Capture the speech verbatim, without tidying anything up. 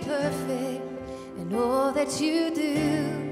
Perfect, and all that you do